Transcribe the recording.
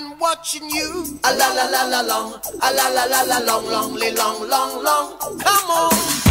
been watching you. A la la la la long, a la la la la long, long, long, long, long. Come on.